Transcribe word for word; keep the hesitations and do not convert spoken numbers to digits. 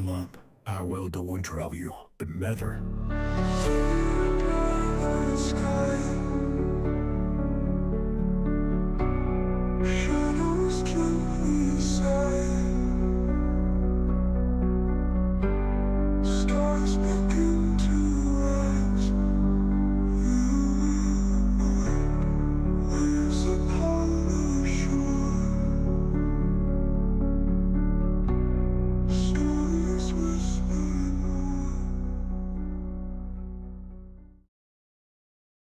Up. I will don't trouble you, but never.